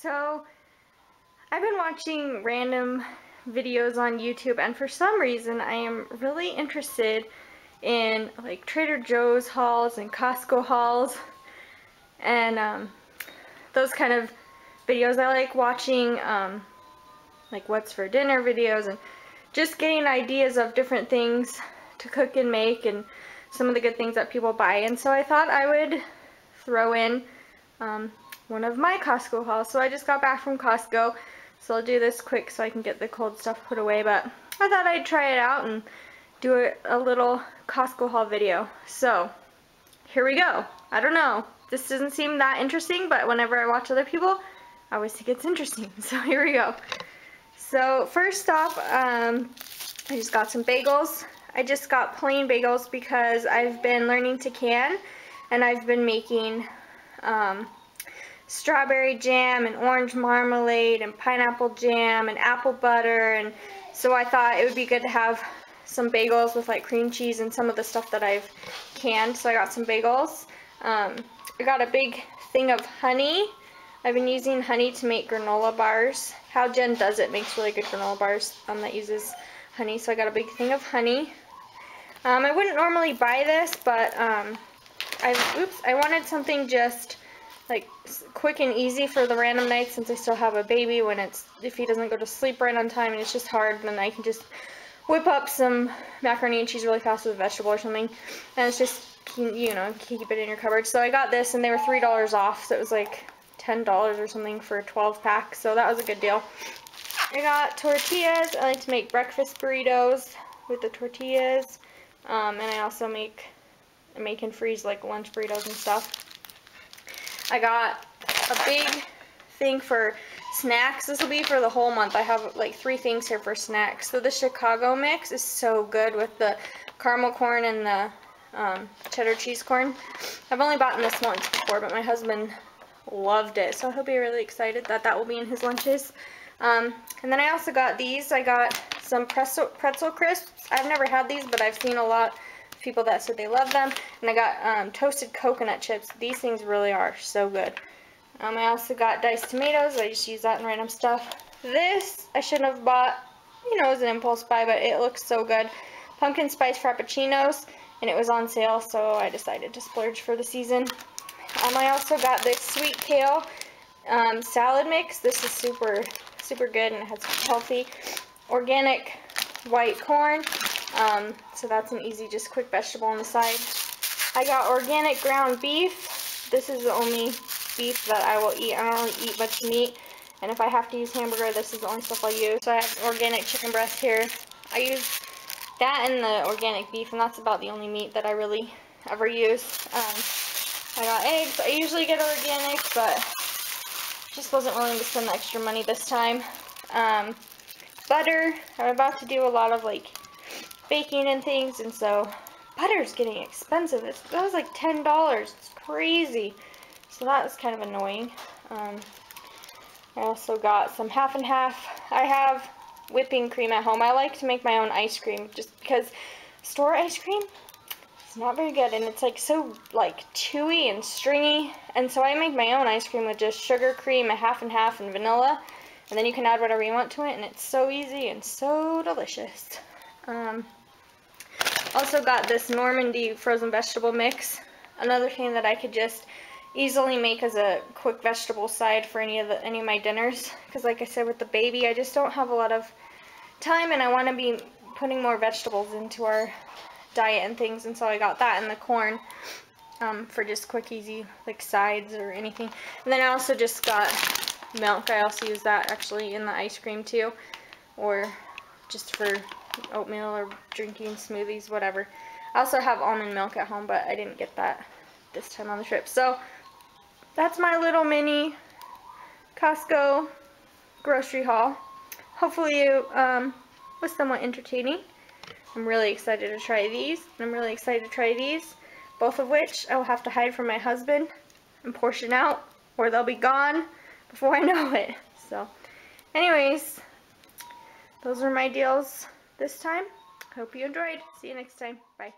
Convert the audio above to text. So I've been watching random videos on YouTube, and for some reason I am really interested in like Trader Joe's hauls and Costco hauls and those kind of videos. I like watching like what's for dinner videos and just getting ideas of different things to cook and make and some of the good things that people buy. And so I thought I would throw in one of my Costco hauls. So I just got back from Costco, so I'll do this quick so I can get the cold stuff put away, but I thought I'd try it out and do a little Costco haul video. So here we go. I don't know, this doesn't seem that interesting, but whenever I watch other people I always think it's interesting, so here we go. So first off, I just got some bagels. I just got plain bagels because I've been learning to can, and I've been making strawberry jam and orange marmalade and pineapple jam and apple butter, and so I thought it would be good to have some bagels with like cream cheese and some of the stuff that I've canned. So I got some bagels. I got a big thing of honey. I've been using honey to make granola bars. How Jen does it makes really good granola bars that uses honey, so I got a big thing of honey. I wouldn't normally buy this, but I wanted something just like quick and easy for the random nights, since I still have a baby. If he doesn't go to sleep right on time and it's just hard, then I can just whip up some macaroni and cheese really fast with a vegetable or something, and it's just, you know, keep it in your cupboard. So I got this, and they were $3 off, so it was like $10 or something for a 12-pack, so that was a good deal. I got tortillas. I like to make breakfast burritos with the tortillas, and I also make and freeze like lunch burritos and stuff. I got a big thing for snacks. This will be for the whole month. I have like 3 things here for snacks. So the Chicago mix is so good with the caramel corn and the cheddar cheese corn. I've only bought this once before, but my husband loved it, so he'll be really excited that that will be in his lunches. And then I also got these. I got some pretzel crisps. I've never had these, but I've seen a lot of people that said they love them. And I got toasted coconut chips. These things really are so good. I also got diced tomatoes. I just use that in random stuff. This I shouldn't have bought, you know, as an impulse buy, but it looks so good. Pumpkin spice frappuccinos, and it was on sale, so I decided to splurge for the season. I also got this sweet kale salad mix. This is super good, and it has healthy organic white corn, so that's an easy, just quick vegetable on the side. I got organic ground beef. This is the only beef that I will eat. I don't really eat much meat, and if I have to use hamburger, this is the only stuff I'll use. So I have organic chicken breast here. I use that and the organic beef, and that's about the only meat that I really ever use. I got eggs. I usually get organic, but just wasn't willing to spend the extra money this time. Butter. I'm about to do a lot of like baking and things, and so butter's getting expensive. That was like $10. It's crazy. So that was kind of annoying. I also got some half and half. I have whipping cream at home. I like to make my own ice cream just because store ice cream, it's not very good, and it's like so like chewy and stringy, and so I make my own ice cream with just sugar, cream, a half and half, and vanilla, and then you can add whatever you want to it, and it's so easy and so delicious. Also got this Normandy frozen vegetable mix, another thing that I could just easily make as a quick vegetable side for any of my dinners, because like I said, with the baby I just don't have a lot of time, and I want to be putting more vegetables into our diet and things, and so I got that and the corn for just quick easy like sides or anything. And then I also just got milk. I also use that actually in the ice cream too, or just for oatmeal or drinking smoothies, whatever. I also have almond milk at home, but I didn't get that this time on the trip. So that's my little mini Costco grocery haul. Hopefully it was somewhat entertaining. I'm really excited to try these, and I'm really excited to try these, both of which I will have to hide from my husband and portion out, or they'll be gone before I know it. So anyways, those are my deals this time. Hope you enjoyed. See you next time. Bye.